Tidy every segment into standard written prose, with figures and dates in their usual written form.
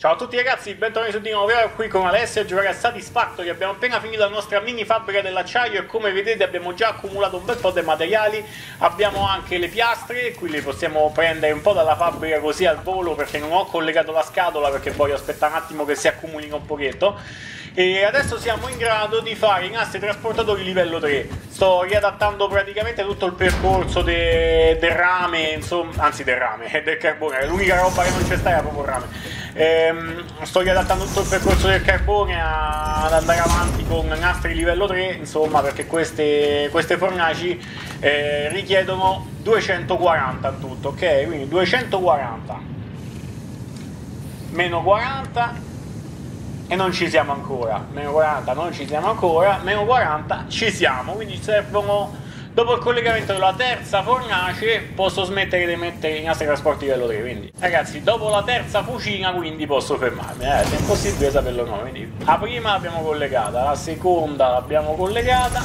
Ciao a tutti ragazzi, bentornati su Dinamo Piovra, qui con Alessio a giocare a Satisfactory. Abbiamo appena finito la nostra mini fabbrica dell'acciaio e come vedete abbiamo già accumulato un bel po' di materiali. Abbiamo anche le piastre, qui le possiamo prendere un po' dalla fabbrica così al volo, perché non ho collegato la scatola perché voglio aspettare un attimo che si accumulino un pochetto. E adesso siamo in grado di fare i nastri trasportatori livello 3. Sto riadattando praticamente tutto il percorso del rame, insomma, anzi del rame, del carbone. L'unica roba che non c'è sta è proprio il rame. Sto riadattando tutto il percorso del carbone ad andare avanti con nastri livello 3, insomma, perché queste fornaci richiedono 240 in tutto, ok? Quindi 240 meno 40 e non ci siamo ancora, meno 40 non ci siamo ancora, meno 40 ci siamo, quindi servono. Dopo il collegamento della terza fornace posso smettere di mettere i nastri trasporti livello 3, quindi ragazzi dopo la terza fucina quindi posso fermarmi, se è impossibile saperlo noi, quindi la prima l'abbiamo collegata, la seconda l'abbiamo collegata,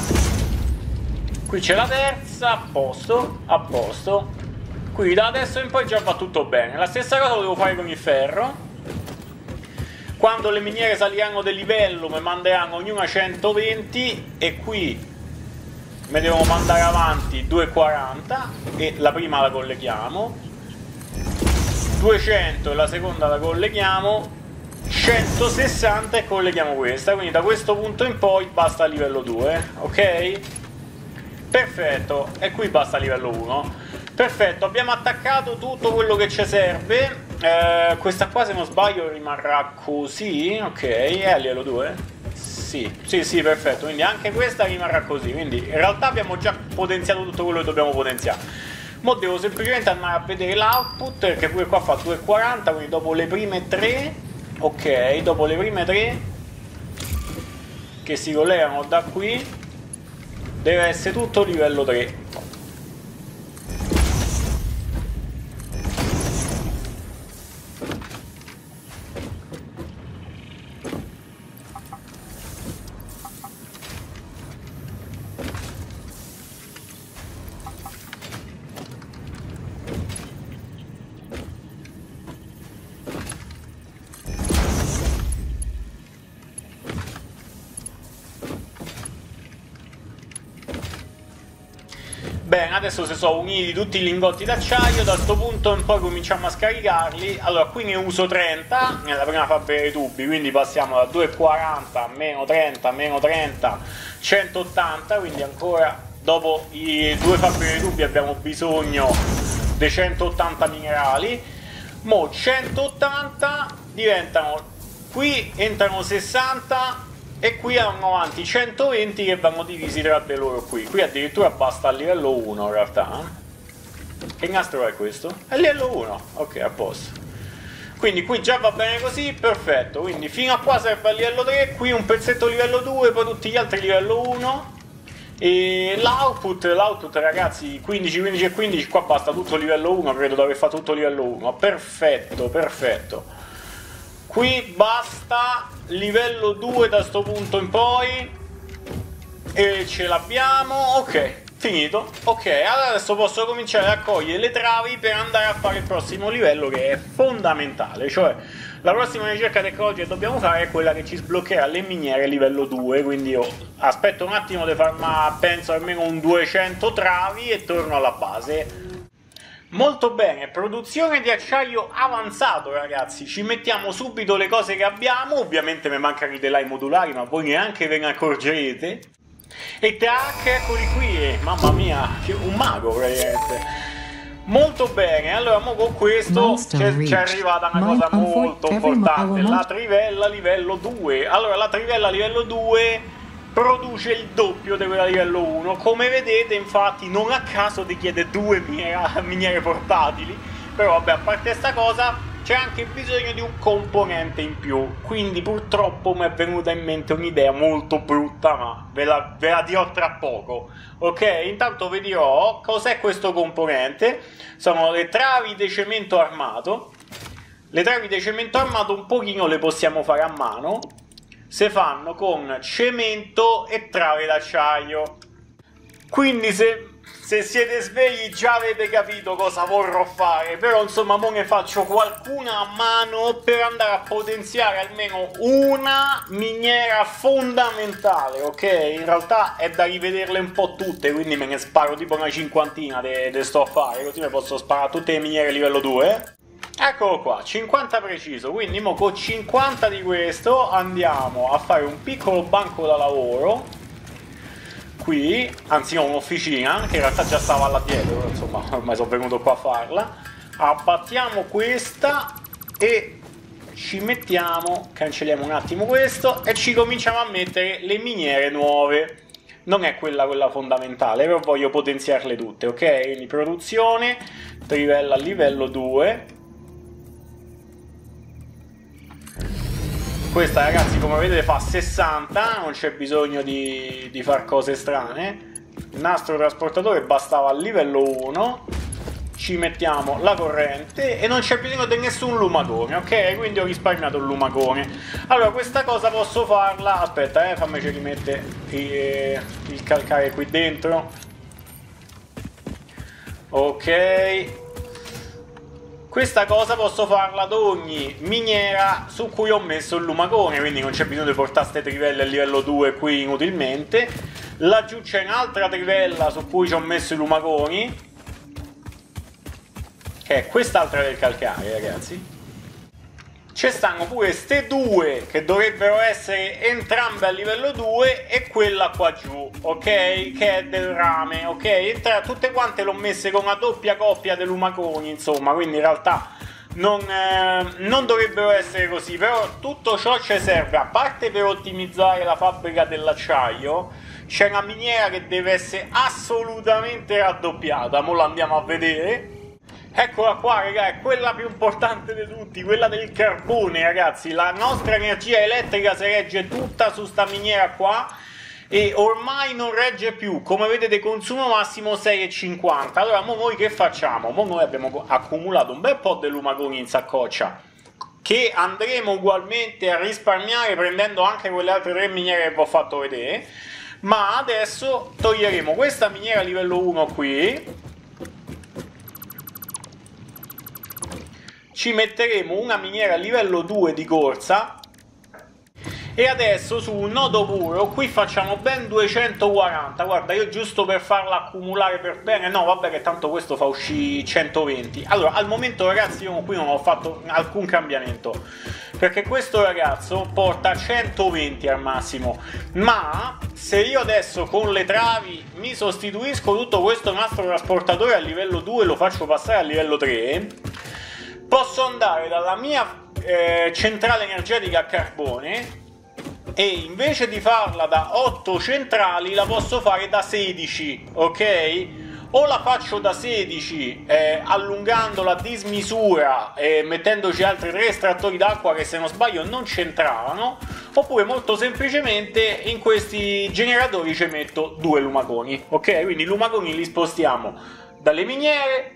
qui c'è la terza, a posto, qui da adesso in poi già va tutto bene, la stessa cosa lo devo fare con il ferro. Quando le miniere saliranno del livello mi manderanno ognuna 120 e qui ne devo mandare avanti 240 e la prima la colleghiamo, 200 e la seconda la colleghiamo, 160 e colleghiamo questa, quindi da questo punto in poi basta livello 2, ok? Perfetto, e qui basta livello 1. Perfetto, abbiamo attaccato tutto quello che ci serve, questa qua se non sbaglio rimarrà così, ok? È livello 2. Sì, perfetto, quindi anche questa rimarrà così, quindi in realtà abbiamo già potenziato tutto quello che dobbiamo potenziare. Mo devo semplicemente andare a vedere l'output, che pure qua fa 2,40, quindi dopo le prime 3, ok, dopo le prime 3 che si collegano da qui deve essere tutto livello 3. Bene, adesso si sono uniti tutti i lingotti d'acciaio, da questo punto in poi cominciamo a scaricarli. Allora, qui ne uso 30 nella prima fabbrica dei tubi, quindi passiamo da 2,40 meno 30 meno 30, 180, quindi ancora dopo i due fabbriche dei tubi abbiamo bisogno dei 180 minerali. Mo 180 diventano, qui entrano 60 e qui hanno avanti 120 che vanno divisi tra di loro qui. Qui addirittura basta al livello 1 in realtà. Che nastro è questo? È livello 1, ok, a posto. Quindi qui già va bene così, perfetto. Quindi fino a qua serve al livello 3, qui un pezzetto livello 2, poi tutti gli altri livello 1. E l'output ragazzi, 15, 15 e 15, qua basta tutto livello 1, credo di aver fatto tutto livello 1. Perfetto, perfetto. Qui basta livello 2 da sto punto in poi e ce l'abbiamo, ok, finito, ok, adesso posso cominciare a cogliere le travi per andare a fare il prossimo livello che è fondamentale, cioè la prossima ricerca tecnologica che dobbiamo fare è quella che ci sbloccherà le miniere livello 2, quindi io aspetto un attimo di farmi, penso almeno un 200 travi e torno alla base. Molto bene, produzione di acciaio avanzato ragazzi, ci mettiamo subito le cose che abbiamo, ovviamente mi mancano i telai modulari ma voi neanche ve ne accorgerete. E tac, eccoli qui, mamma mia, un mago praticamente. Molto bene, allora mo con questo ci è arrivata una cosa molto importante, la trivella livello 2. Allora la trivella livello 2 produce il doppio di quella livello 1, come vedete infatti non a caso ti chiede 2 miniere portatili, però vabbè, a parte questa cosa c'è anche bisogno di un componente in più, quindi purtroppo mi è venuta in mente un'idea molto brutta ma ve la dirò tra poco, ok? Intanto vi dirò cos'è questo componente, sono le travi di cemento armato, le travi di cemento armato un pochino le possiamo fare a mano, se fanno con cemento e trave d'acciaio, quindi se Se siete svegli già avete capito cosa vorrò fare, però insomma mo ne faccio qualcuna a mano per andare a potenziare almeno una miniera fondamentale, ok? In realtà è da rivederle un po' tutte, quindi me ne sparo tipo una cinquantina de sto a fare, così me posso sparare tutte le miniere livello 2. Eccolo qua, 50 preciso, quindi mo con 50 di questo andiamo a fare un piccolo banco da lavoro qui, anzi no, un'officina, che in realtà già stava là dietro, però insomma ormai sono venuto qua a farla. Abbattiamo questa e ci mettiamo, cancelliamo un attimo questo e ci cominciamo a mettere le miniere nuove. Non è quella fondamentale, però voglio potenziarle tutte, ok? Quindi produzione, trivella livello 2. Questa ragazzi come vedete fa 60, non c'è bisogno di far cose strane. Nastro trasportatore bastava al livello 1. Ci mettiamo la corrente e non c'è bisogno di nessun lumacone, ok? Quindi ho risparmiato il lumacone. Allora questa cosa posso farla, aspetta fammi ci rimettere il calcare qui dentro. Ok, questa cosa posso farla ad ogni miniera su cui ho messo il lumacone, quindi non c'è bisogno di portare queste trivelle a livello 2 qui inutilmente. Laggiù c'è un'altra trivella su cui ci ho messo i lumaconi, che è quest'altra del calcare, ragazzi. Ci stanno pure ste due che dovrebbero essere entrambe a livello 2 e quella qua giù, ok? Che è del rame, ok? Tutte quante l'ho messe con una doppia coppia dei lumaconi, insomma, quindi in realtà non dovrebbero essere così, però tutto ciò ci serve, a parte per ottimizzare la fabbrica dell'acciaio, c'è una miniera che deve essere assolutamente raddoppiata, mo la andiamo a vedere. Eccola qua raga, è quella più importante di tutti, quella del carbone ragazzi, la nostra energia elettrica si regge tutta su sta miniera qua e ormai non regge più, come vedete consumo massimo 6,50, allora mo noi che facciamo? Mo noi abbiamo accumulato un bel po' di lumaconi in saccoccia che andremo ugualmente a risparmiare prendendo anche quelle altre tre miniere che vi ho fatto vedere, ma adesso toglieremo questa miniera livello 1 qui. Ci metteremo una miniera livello 2 di corsa e adesso su un nodo puro qui facciamo ben 240, guarda io giusto per farla accumulare per bene, no vabbè che tanto questo fa uscire 120. Allora al momento ragazzi io qui non ho fatto alcun cambiamento perché questo ragazzo porta 120 al massimo, ma se io adesso con le travi mi sostituisco tutto questo nastro trasportatore a livello 2 e lo faccio passare a livello 3, posso andare dalla mia centrale energetica a carbone e invece di farla da 8 centrali la posso fare da 16, ok? O la faccio da 16 allungandola a dismisura e mettendoci altri 3 estrattori d'acqua che se non sbaglio non c'entravano, oppure molto semplicemente in questi generatori ci metto 2 lumaconi, ok? Quindi i lumaconi li spostiamo dalle miniere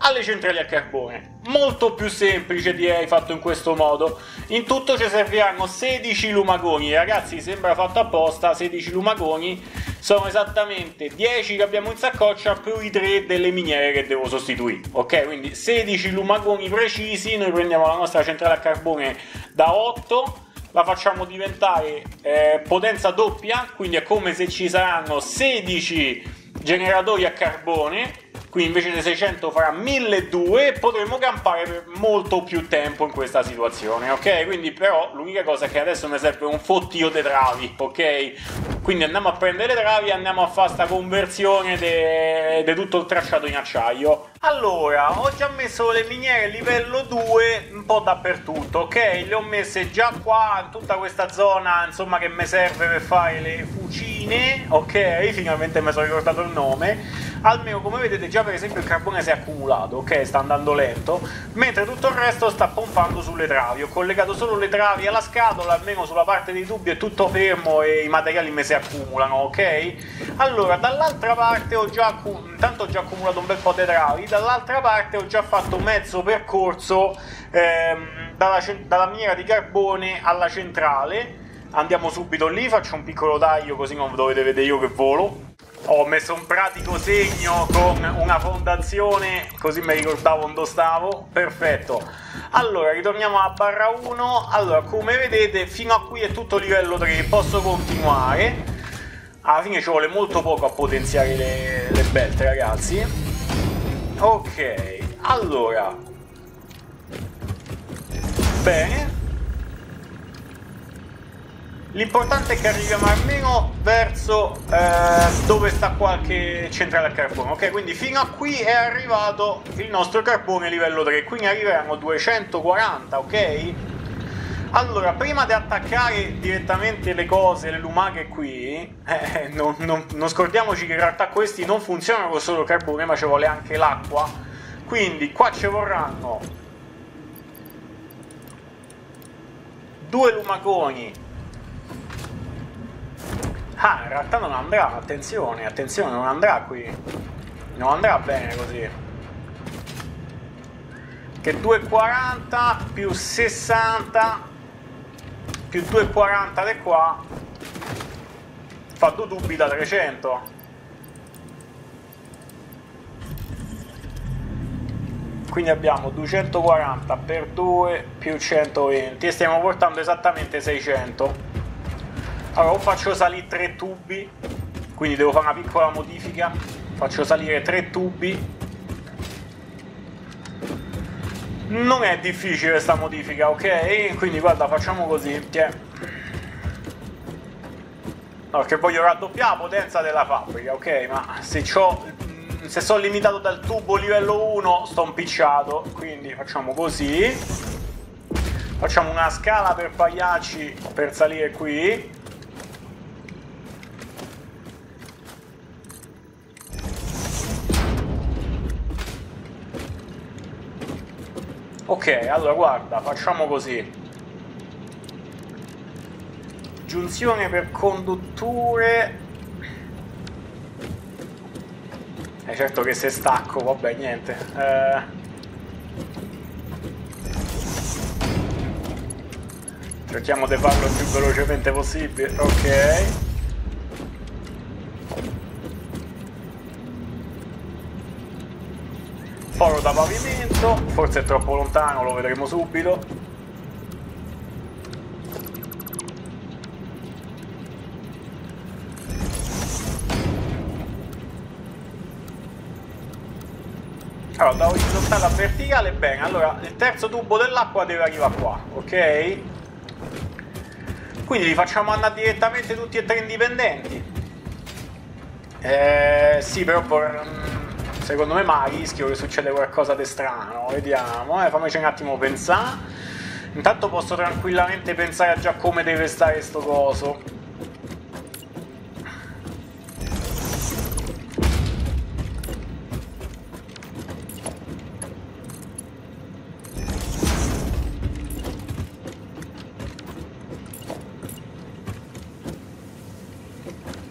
alle centrali a carbone, molto più semplice direi fatto in questo modo. In tutto ci serviranno 16 lumaconi ragazzi, sembra fatto apposta, 16 lumaconi sono esattamente 10 che abbiamo in saccoccia più i 3 delle miniere che devo sostituire, ok? Quindi 16 lumaconi precisi, noi prendiamo la nostra centrale a carbone da 8, la facciamo diventare potenza doppia, quindi è come se ci saranno 16 generatori a carbone. Qui invece dei 600 farà 1200 e potremo campare per molto più tempo in questa situazione, ok? Quindi però l'unica cosa è che adesso mi serve un fottio di travi, ok? Quindi andiamo a prendere le travi e andiamo a fare sta conversione di tutto il tracciato in acciaio. Allora, ho già messo le miniere livello 2 un po' dappertutto, ok? Le ho messe già qua, in tutta questa zona, insomma, che mi serve per fare le fucine, ok? Finalmente mi sono ricordato il nome. Almeno come vedete già per esempio il carbone si è accumulato, ok? Sta andando lento, mentre tutto il resto sta pompando sulle travi. Ho collegato solo le travi alla scatola, almeno sulla parte dei tubi è tutto fermo e i materiali mi si accumulano, ok? Allora dall'altra parte ho già intanto ho già accumulato un bel po' di travi, dall'altra parte ho già fatto mezzo percorso dalla miniera di carbone alla centrale. Andiamo subito lì, faccio un piccolo taglio così non dovete vedere io che volo. Ho messo un pratico segno con una fondazione, così mi ricordavo dove stavo. Perfetto. Allora, ritorniamo alla barra 1. Allora, come vedete, fino a qui è tutto livello 3. Posso continuare. Alla fine ci vuole molto poco a potenziare le belt, ragazzi. Ok, allora. Bene. L'importante è che arriviamo almeno verso dove sta qualche centrale a carbone. Ok, quindi fino a qui è arrivato il nostro carbone livello 3. Quindi arriveranno 240, ok? Allora, prima di attaccare direttamente le cose, le lumache qui, non scordiamoci che in realtà questi non funzionano con solo il carbone, ma ci vuole anche l'acqua. Quindi qua ci vorranno 2 lumaconi. Ah, in realtà non andrà, attenzione, attenzione, non andrà qui. Non andrà bene così. Che 2,40 più 60 più 2,40 di qua fa 2 dubbi da 300. Quindi abbiamo 240 per 2 più 120 e stiamo portando esattamente 600. Allora, o faccio salire 3 tubi, quindi devo fare una piccola modifica, faccio salire 3 tubi. Non è difficile questa modifica, ok? Quindi guarda, facciamo così, tiè. No, perché voglio raddoppiare la potenza della fabbrica, ok? Ma se sono limitato dal tubo livello 1 sto impicciato, quindi facciamo così. Facciamo una scala per pagliacci per salire qui. Ok, allora guarda, facciamo così. Giunzione per condutture. Certo che se stacco, vabbè, niente. Cerchiamo di farlo il più velocemente possibile. Ok. Foro da pavimento, forse è troppo lontano, lo vedremo subito. Allora, da orizzontale a verticale, bene, allora il terzo tubo dell'acqua deve arrivare qua, ok? Quindi li facciamo andare direttamente tutti e 3 indipendenti. Sì, però... secondo me ma a rischio che succede qualcosa di strano. Vediamo, fammici un attimo pensare. Intanto posso tranquillamente pensare a già come deve stare sto coso.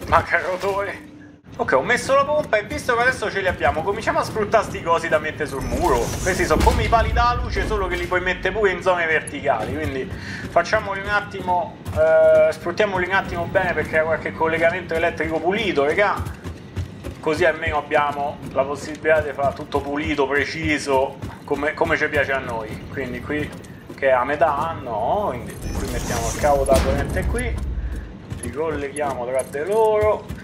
Manca il rotore. Ok, ho messo la pompa e visto che adesso ce li abbiamo, cominciamo a sfruttare sti cosi da mettere sul muro. Questi sono come i pali da luce, solo che li puoi mettere pure in zone verticali. Quindi facciamoli un attimo, sfruttiamoli un attimo bene per creare qualche collegamento elettrico pulito, regà. Così almeno abbiamo la possibilità di fare tutto pulito, preciso, come ci piace a noi. Quindi qui, che è a metà, no, quindi qui mettiamo il cavo da corrente qui, li colleghiamo tra di loro.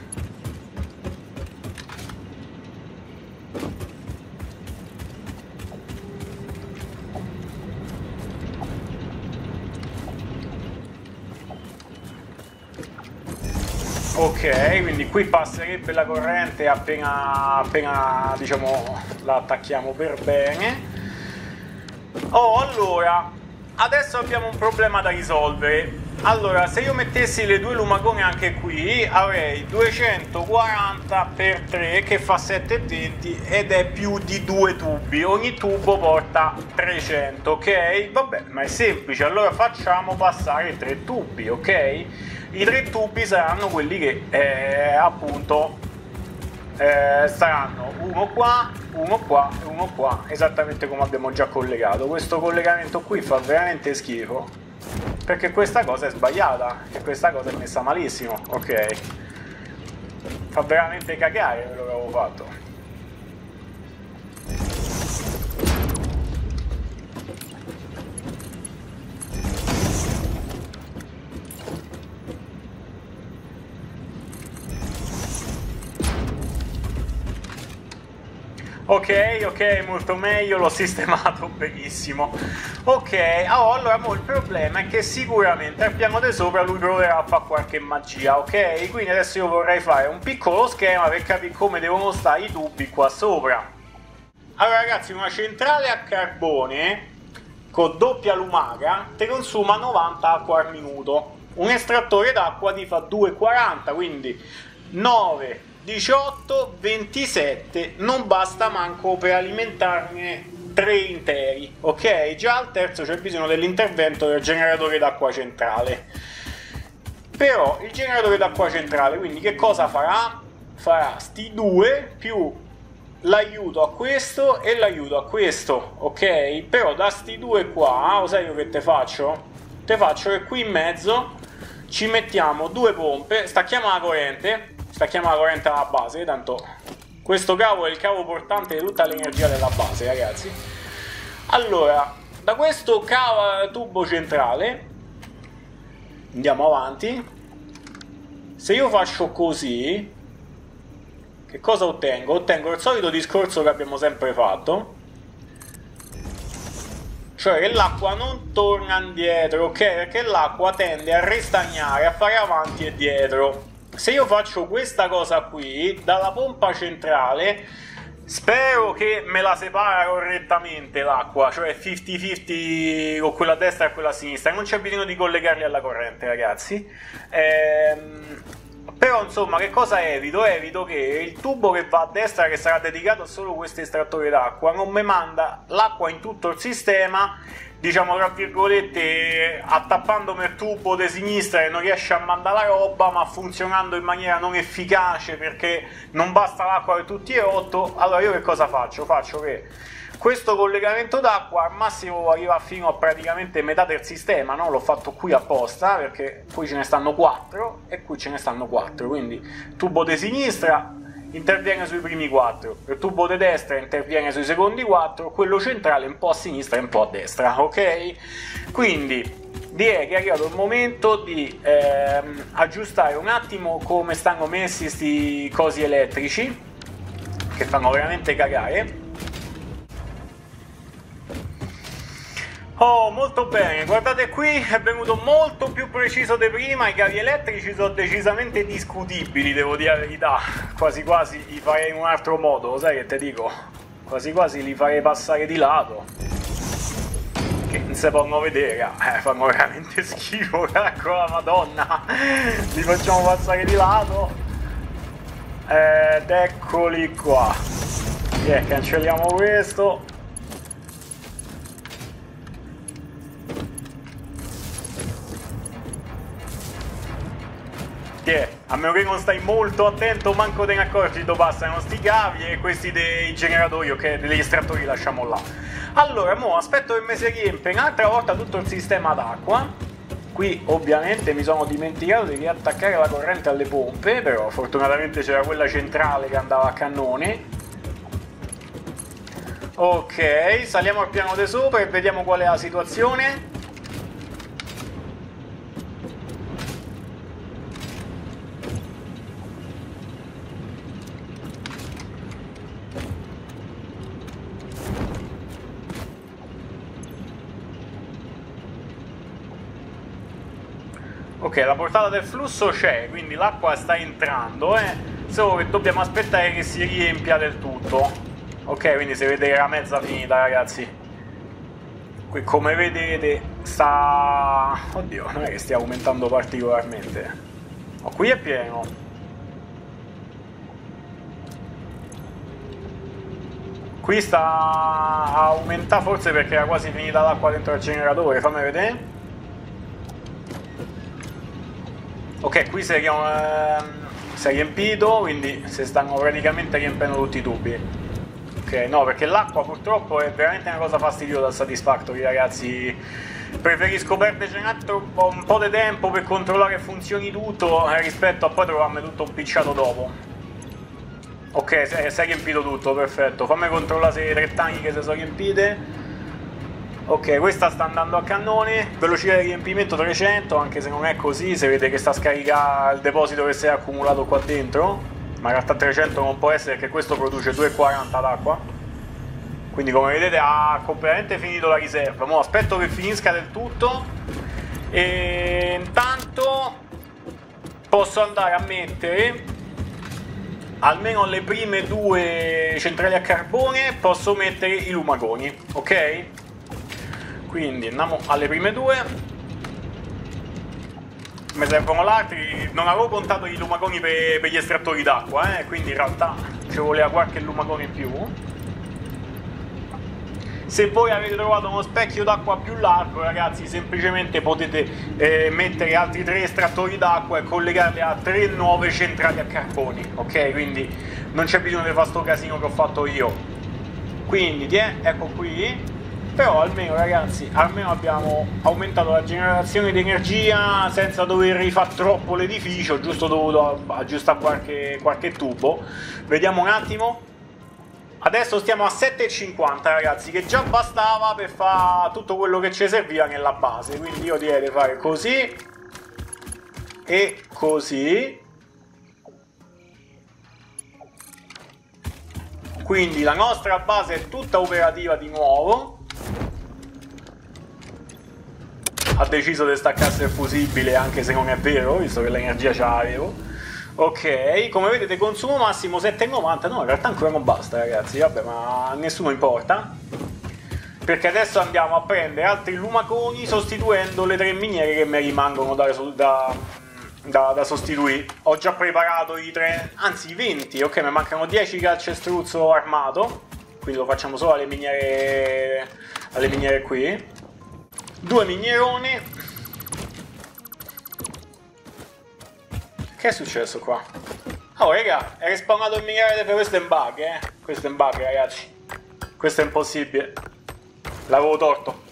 Ok, quindi qui passerebbe la corrente appena diciamo la attacchiamo per bene. Oh, allora, adesso abbiamo un problema da risolvere. Allora, se io mettessi le 2 lumacone anche qui, avrei 240 per 3 che fa 720 ed è più di 2 tubi. Ogni tubo porta 300, ok? Vabbè, ma è semplice, allora facciamo passare 3 tubi, ok? I 3 tubi saranno quelli che appunto saranno uno qua, esattamente come abbiamo già collegato. Questo collegamento qui fa veramente schifo, perché questa cosa è sbagliata e questa cosa è messa malissimo, ok? Fa veramente cagare quello che avevo fatto. Ok, ok, molto meglio, l'ho sistemato benissimo. Ok, allora il problema è che sicuramente al piano di sopra lui proverà a fare qualche magia, ok? Quindi adesso io vorrei fare un piccolo schema per capire come devono stare i tubi qua sopra. Allora ragazzi, una centrale a carbone con doppia lumaca ti consuma 90 acqua al minuto. Un estrattore d'acqua ti fa 2,40, quindi 9... 18, 27, non basta manco per alimentarne 3 interi, ok? Già al terzo c'è bisogno dell'intervento del generatore d'acqua centrale. Però il generatore d'acqua centrale, quindi che cosa farà? Farà sti due più l'aiuto a questo e l'aiuto a questo, ok? Però da sti due qua, lo sai io che te faccio? Te faccio che qui in mezzo ci mettiamo due pompe, stacchiamo la corrente. Stacchiamo la corrente alla base, tanto questo cavo è il cavo portante di tutta l'energia della base, ragazzi. Allora, da questo tubo centrale andiamo avanti. Se io faccio così, che cosa ottengo? Ottengo il solito discorso che abbiamo sempre fatto, cioè che l'acqua non torna indietro, ok? Perché l'acqua tende a restagnare, a fare avanti e dietro. Se io faccio questa cosa qui, dalla pompa centrale, spero che me la separa correttamente l'acqua, cioè 50-50 con quella a destra e quella a sinistra, non c'è bisogno di collegarli alla corrente, ragazzi. Però insomma, che cosa evito? Evito che il tubo che va a destra, che sarà dedicato solo a questo estrattore d'acqua, non mi manda l'acqua in tutto il sistema, diciamo tra virgolette attappandomi il tubo di sinistra che non riesce a mandare la roba, ma funzionando in maniera non efficace perché non basta l'acqua per tutti e 8. Allora io che cosa faccio? Faccio che questo collegamento d'acqua al massimo arriva fino a praticamente metà del sistema, no? L'ho fatto qui apposta perché qui ce ne stanno 4 e qui ce ne stanno 4, quindi tubo di sinistra interviene sui primi 4, il tubo di destra interviene sui secondi 4, quello centrale un po' a sinistra e un po' a destra, ok? Quindi direi che è arrivato il momento di aggiustare un attimo come stanno messi sti cosi elettrici che fanno veramente cagare. Oh, molto bene, guardate qui, è venuto molto più preciso di prima, i cavi elettrici sono decisamente discutibili, devo dire la verità, quasi quasi li farei in un altro modo, lo sai che te dico? Quasi quasi li farei passare di lato, che non si possono vedere, fanno veramente schifo, ecco la madonna, li facciamo passare di lato, ed eccoli qua, cancelliamo questo. A meno che non stai molto attento, manco te ne accorgi dove passano sti cavi e questi dei generatori, ok, degli estrattori lasciamo là. Allora, mo aspetto che mi si riempie un'altra volta tutto il sistema d'acqua. Qui ovviamente mi sono dimenticato di riattaccare la corrente alle pompe, però fortunatamente c'era quella centrale che andava a cannone. Ok, saliamo al piano di sopra e vediamo qual è la situazione. Ok, la portata del flusso c'è, quindi l'acqua sta entrando, solo che dobbiamo aspettare che si riempia del tutto. Ok, quindi si vede che era mezza finita, ragazzi. Qui come vedete sta... Oddio, non è che stia aumentando particolarmente. Oh, qui è pieno. Qui sta... aumenta forse perché era quasi finita l'acqua dentro il generatore, fammi vedere. Ok, qui si è riempito, quindi si stanno praticamente riempendo tutti i tubi. Ok, no, perché l'acqua purtroppo è veramente una cosa fastidiosa al Satisfactory, ragazzi. Preferisco perderci un po' di tempo per controllare che funzioni tutto rispetto a poi trovarmi tutto impicciato dopo. Ok, sei riempito tutto, perfetto. Fammi controllare se i tre tanchi che si sono riempite. Ok, questa sta andando a cannone. Velocità di riempimento 300, anche se non è così. Si vede che sta scaricando il deposito che si è accumulato qua dentro. Ma in realtà 300 non può essere, perché questo produce 2,40 d'acqua. Quindi come vedete ha completamente finito la riserva. Mo aspetto che finisca del tutto e intanto posso andare a mettere almeno le prime due centrali a carbone. Posso mettere i lumagoni, ok? Quindi andiamo alle prime due. Mi servono l'altri. Non avevo contato i lumagoni per gli estrattori d'acqua, quindi in realtà ci voleva qualche lumagone in più. Se voi avete trovato uno specchio d'acqua più largo, ragazzi, semplicemente potete mettere altri tre estrattori d'acqua e collegarli a tre nuove centrali a carbone, ok? Quindi non c'è bisogno di fare sto casino che ho fatto io. Quindi ecco qui. Però almeno, ragazzi, almeno abbiamo aumentato la generazione di energia senza dover rifare troppo l'edificio, giusto dovuto aggiustare qualche tubo. Vediamo un attimo. Adesso stiamo a 7,50, ragazzi, che già bastava per fare tutto quello che ci serviva nella base. Quindi io direi di fare così e così. Quindi la nostra base è tutta operativa di nuovo. Ha deciso di staccarsi il fusibile, anche se non è vero, visto che l'energia ce l'avevo. Ok, come vedete consumo massimo 7,90. No, in realtà ancora non basta, ragazzi. Vabbè, ma nessuno importa, perché adesso andiamo a prendere altri lumaconi sostituendo le tre miniere che mi rimangono da sostituire. Ho già preparato i tre, anzi i 20. Ok, mi mancano 10 calcestruzzo armato, quindi lo facciamo solo alle miniere qui. Due minieroni. Che è successo qua? Oh, raga, è respawnato il miniere. Questo è un bug, Questo è un bug, ragazzi. Questo è impossibile. L'avevo torto.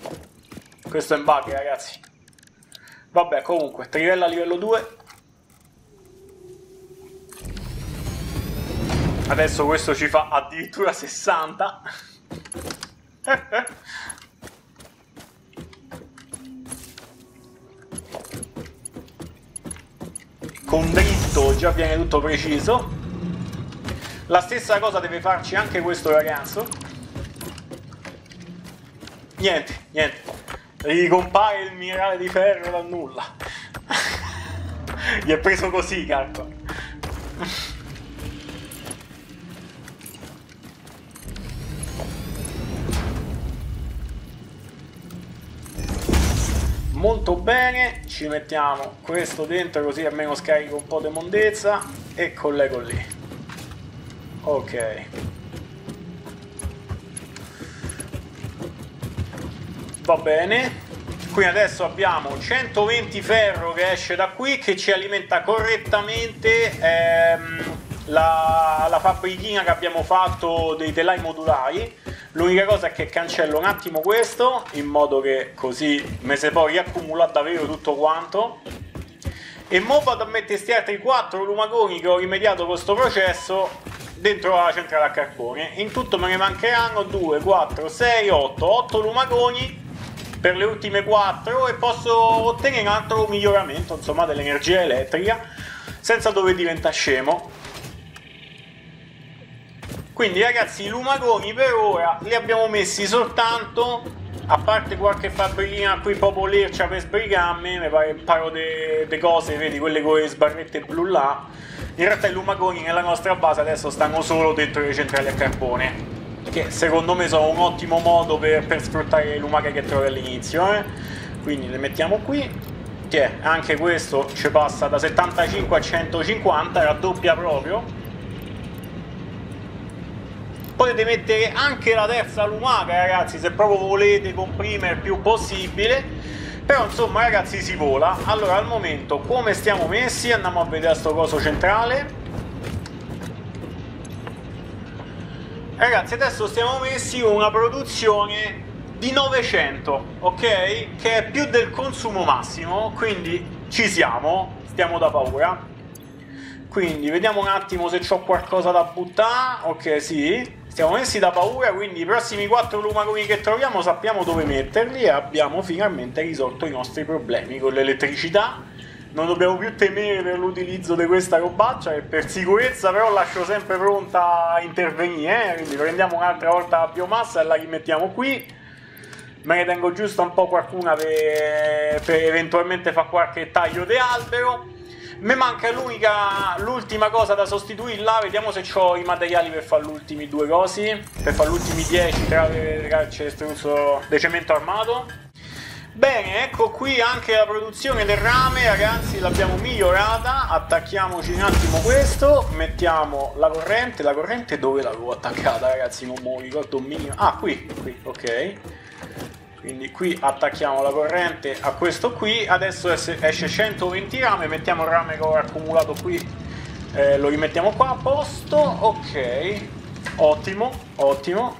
Questo è un bug, ragazzi. Vabbè, comunque, trivella livello 2. Adesso questo ci fa addirittura 60. Con dritto già viene tutto preciso. La stessa cosa deve farci anche questo ragazzo. Niente. Ricompare il minerale di ferro dal nulla. Gli è preso così, calcola. Molto bene, ci mettiamo questo dentro così almeno scarico un po' di mondezza e collego lì. Ok. Va bene. Quindi adesso abbiamo 120 ferro che esce da qui, che ci alimenta correttamente la fabbrichina che abbiamo fatto dei telai modulari. L'unica cosa è che cancello un attimo questo, in modo che così me se poi riaccumula davvero tutto quanto. E mo vado a mettere questi altri 4 lumagoni che ho rimediato con questo processo dentro la centrale a carbone. In tutto me ne mancheranno 2, 4, 6, 8, 8 lumagoni per le ultime 4 e posso ottenere un altro miglioramento, insomma, dell'energia elettrica senza dover diventare scemo. Quindi, ragazzi, i lumagoni per ora li abbiamo messi soltanto, a parte qualche fabbrichina qui proprio lercia per sbrigarmi, mi pare un paio di cose, vedi, quelle con le sbarrette blu là. In realtà i lumagoni nella nostra base adesso stanno solo dentro le centrali a carbone, che secondo me sono un ottimo modo per sfruttare le lumache che trovi all'inizio, Quindi le mettiamo qui, che anche questo ci passa da 75 a 150, raddoppia proprio. Potete mettere anche la terza lumaca, ragazzi, se proprio volete comprimere il più possibile. Però insomma, ragazzi, si vola. Allora, al momento come stiamo messi? Andiamo a vedere sto coso centrale. Ragazzi, adesso stiamo messi una produzione di 900, ok? Che è più del consumo massimo, quindi ci siamo, stiamo da paura. Quindi vediamo un attimo se ho qualcosa da buttare. Ok, sì, siamo messi da paura, quindi i prossimi 4 lumagoni che troviamo sappiamo dove metterli e abbiamo finalmente risolto i nostri problemi con l'elettricità. Non dobbiamo più temere per l'utilizzo di questa robaccia, che per sicurezza però lascio sempre pronta a intervenire, quindi prendiamo un'altra volta la biomassa e la rimettiamo qui. Me ne tengo giusto un po' qualcuna per eventualmente fare qualche taglio di albero. Mi manca l'ultima cosa da sostituire là, vediamo se ho i materiali per fare gli ultimi 2 cosi, per fare gli ultimi 10 trave, ragazzi, estruso di cemento armato. Bene, ecco qui anche la produzione del rame, ragazzi, l'abbiamo migliorata. Attacchiamoci un attimo questo, mettiamo la corrente dove l'avevo attaccata, ragazzi, non mi ricordo un minimo. Ah, qui, ok. Quindi qui attacchiamo la corrente a questo qui, adesso esce 120 rame, mettiamo il rame che ho accumulato qui, lo rimettiamo qua a posto, ok, ottimo, ottimo.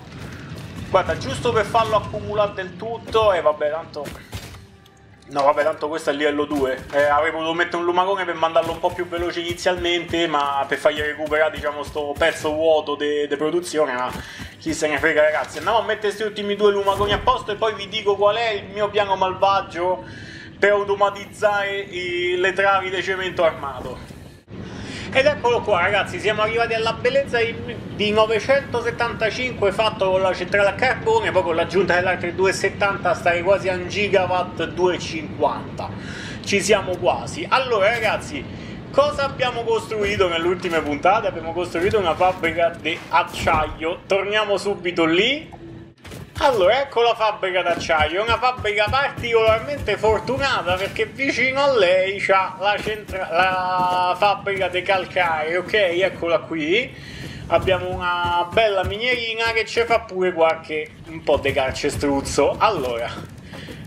Guarda, giusto per farlo accumulare del tutto, e vabbè tanto... No vabbè, tanto questo è il livello 2, avrei potuto mettere un lumagone per mandarlo un po' più veloce inizialmente, ma per fargli recuperare, diciamo, sto pezzo vuoto di produzione, ma... Chi se ne frega, ragazzi, andiamo a mettere questi ultimi 2 lumagoni a posto e poi vi dico qual è il mio piano malvagio per automatizzare le travi di cemento armato. Ed eccolo qua, ragazzi, siamo arrivati alla bellezza di 975 fatto con la centrale a carbone, poi con l'aggiunta delle altre 2,70 stare quasi a 1 gigawatt 2,50. Ci siamo quasi. Allora, ragazzi, cosa abbiamo costruito nelle ultime puntate? Abbiamo costruito una fabbrica di acciaio, torniamo subito lì. Allora, ecco la fabbrica d'acciaio, una fabbrica particolarmente fortunata perché vicino a lei c'ha la fabbrica di calcare, ok? Eccola qui, abbiamo una bella minierina che ci fa pure un po' di calcestruzzo. Allora,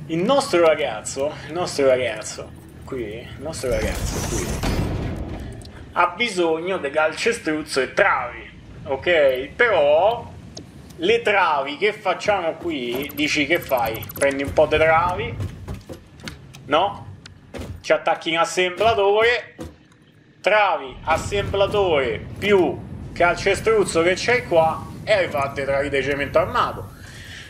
il nostro ragazzo qui ha bisogno di calcestruzzo e travi, ok? Però le travi che facciamo qui, dici che fai? Prendi un po' di travi, no? Ci attacchi in assemblatore, travi, assemblatore più calcestruzzo che c'è qua e hai fatto i travi di cemento armato.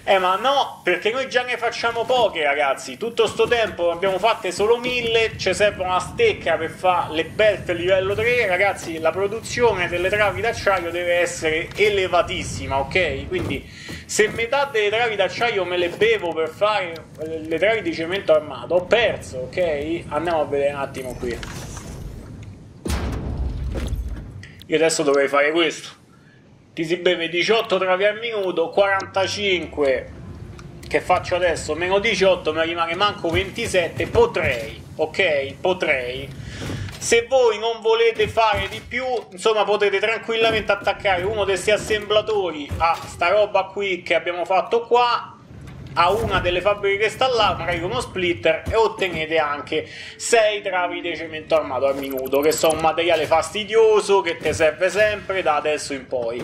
Ma no, perché noi già ne facciamo poche, ragazzi. Tutto sto tempo ne abbiamo fatte solo 1000. Ci serve una stecca per fare le belt livello 3. Ragazzi, la produzione delle travi d'acciaio deve essere elevatissima, ok? Quindi se metà delle travi d'acciaio me le bevo per fare le travi di cemento armato, ho perso, ok? Andiamo a vedere un attimo qui. Io adesso dovrei fare questo. Ti si beve 18 travi al minuto, 45 che faccio adesso, meno 18, mi rimane manco 27, potrei, ok? Potrei. Se voi non volete fare di più, insomma, potete tranquillamente attaccare uno di questi assemblatori a sta roba qui che abbiamo fatto qua, a una delle fabbriche che sta là, magari uno splitter, e ottenete anche 6 travi di cemento armato al minuto, che sono un materiale fastidioso che ti serve sempre da adesso in poi.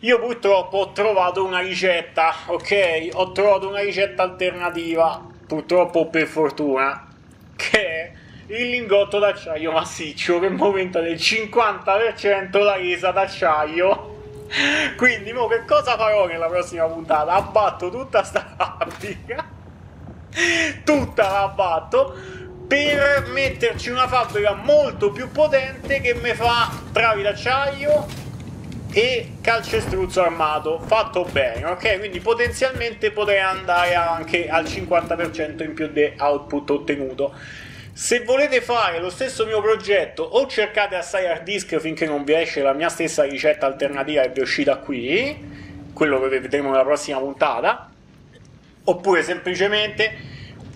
Io purtroppo ho trovato una ricetta, ok? Ho trovato una ricetta alternativa, purtroppo per fortuna, che è il lingotto d'acciaio massiccio, che aumenta del 50% la resa d'acciaio. Quindi mo che cosa farò nella prossima puntata? Abbatto tutta sta fabbrica, tutta la abbatto, per metterci una fabbrica molto più potente che mi fa travi d'acciaio e calcestruzzo armato fatto bene, ok? Quindi potenzialmente potrei andare anche al 50% in più di output ottenuto. Se volete fare lo stesso mio progetto, o cercate assai hard disk finché non vi esce la mia stessa ricetta alternativa che vi è uscita qui, quello che vedremo nella prossima puntata, oppure semplicemente,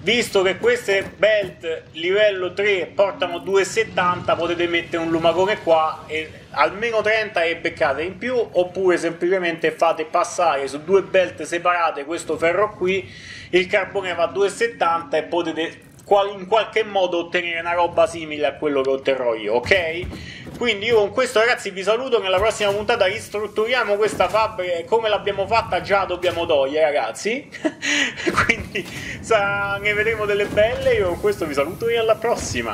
visto che queste belt livello 3 portano 2,70, potete mettere un lumagone qua e almeno 30 e beccate in più, oppure semplicemente fate passare su 2 belt separate questo ferro qui, il carbone va a 2,70 e potete in qualche modo ottenere una roba simile a quello che otterrò io, ok? Quindi io con questo, ragazzi, vi saluto. Nella prossima puntata ristrutturiamo questa fabbrica e come l'abbiamo fatta già dobbiamo togliere, ragazzi. Quindi ne vedremo delle belle. Io con questo vi saluto e alla prossima.